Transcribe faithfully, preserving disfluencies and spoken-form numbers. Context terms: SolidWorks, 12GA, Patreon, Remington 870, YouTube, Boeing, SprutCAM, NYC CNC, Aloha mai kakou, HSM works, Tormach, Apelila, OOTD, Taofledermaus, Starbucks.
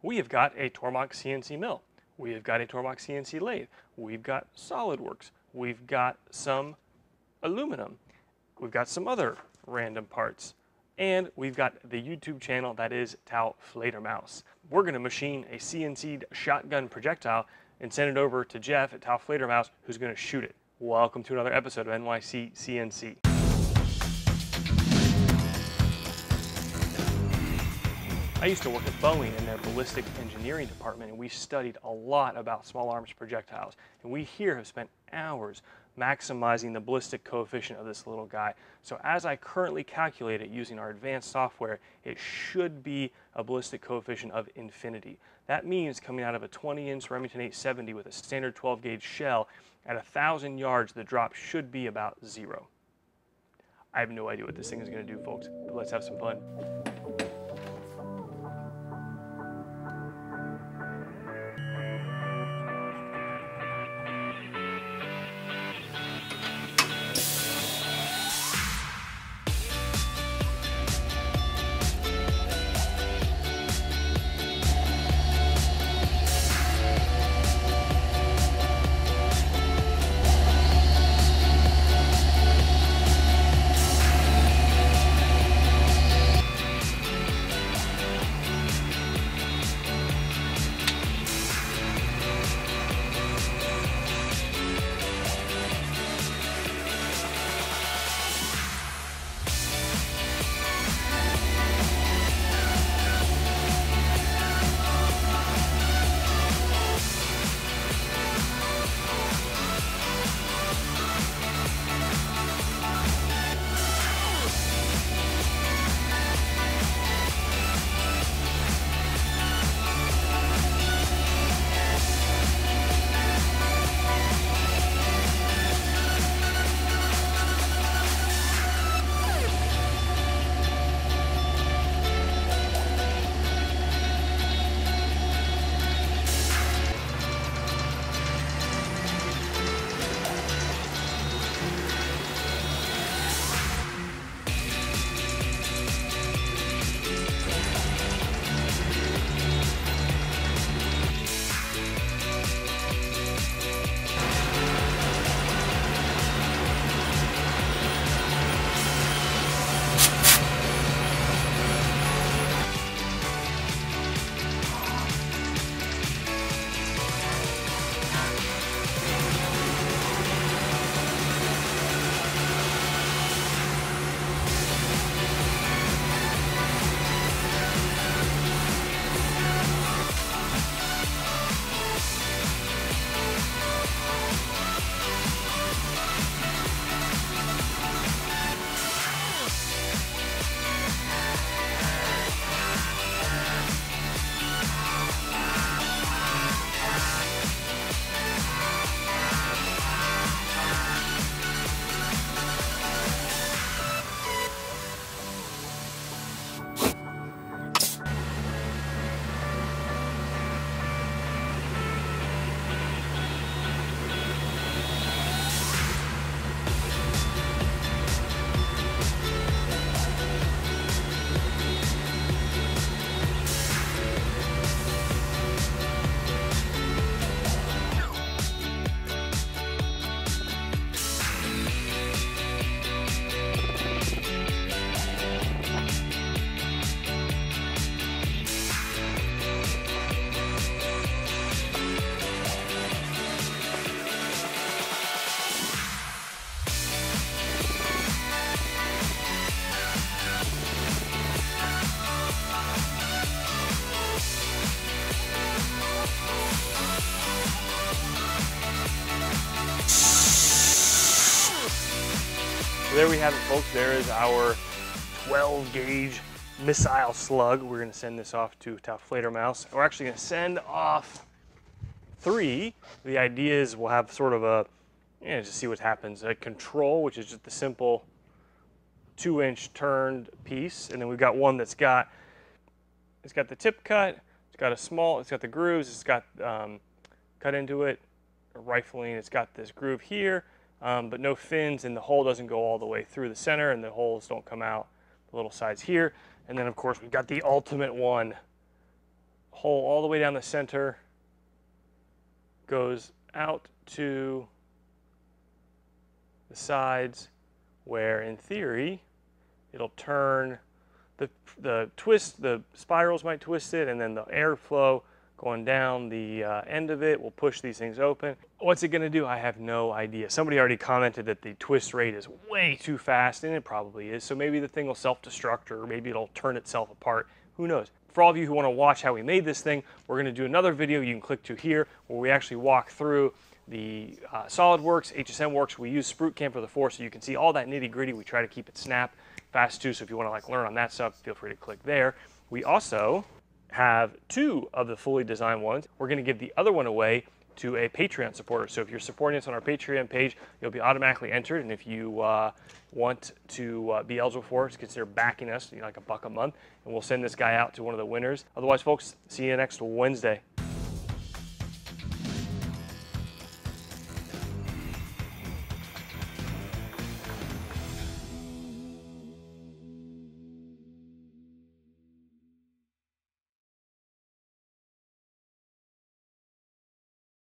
We have got a Tormach C N C mill. We have got a Tormach C N C lathe. We've got SolidWorks. We've got some aluminum. We've got some other random parts. And we've got the YouTube channel that is Taofledermaus. We're going to machine a C N C'd shotgun projectile and send it over to Jeff at Taofledermaus, who's going to shoot it. Welcome to another episode of N Y C C N C. I used to work at Boeing in their ballistic engineering department, and we studied a lot about small arms projectiles. And we here have spent hours maximizing the ballistic coefficient of this little guy. So as I currently calculate it using our advanced software, it should be a ballistic coefficient of infinity. That means coming out of a twenty inch Remington eight seventy with a standard twelve gauge shell, at one thousand yards, the drop should be about zero. I have no idea what this thing is going to do, folks, but let's have some fun. There we have it, folks. There is our twelve gauge missile slug. We're going to send this off to Taofledermaus. We're actually going to send off three. The idea is we'll have sort of a, you know, just see what happens. A control, which is just the simple two inch turned piece. And then we've got one that's got, it's got the tip cut. It's got a small, it's got the grooves. It's got um, cut into it, rifling. It's got this groove here. Um, but no fins, and the hole doesn't go all the way through the center, and the holes don't come out the little sides here. And then of course we've got the ultimate one hole all the way down the center, goes out to the sides where, in theory, it'll turn the, the twist, the spirals might twist it, and then the airflow going down the uh, end of it will push these things open. What's it gonna do? I have no idea. Somebody already commented that the twist rate is way too fast, and it probably is, so maybe the thing will self-destruct, or maybe it'll turn itself apart. Who knows? For all of you who wanna watch how we made this thing, we're gonna do another video you can click to here where we actually walk through the uh, SolidWorks, H S M works. We use SprutCAM for the four, so you can see all that nitty gritty. We try to keep it snap fast too, so if you wanna like learn on that stuff, feel free to click there. We also have two of the fully designed ones. We're gonna give the other one away to a Patreon supporter. So if you're supporting us on our Patreon page, you'll be automatically entered. And if you uh, want to uh, be eligible for it, consider backing us, you know, like a buck a month, and we'll send this guy out to one of the winners. Otherwise, folks, see you next Wednesday.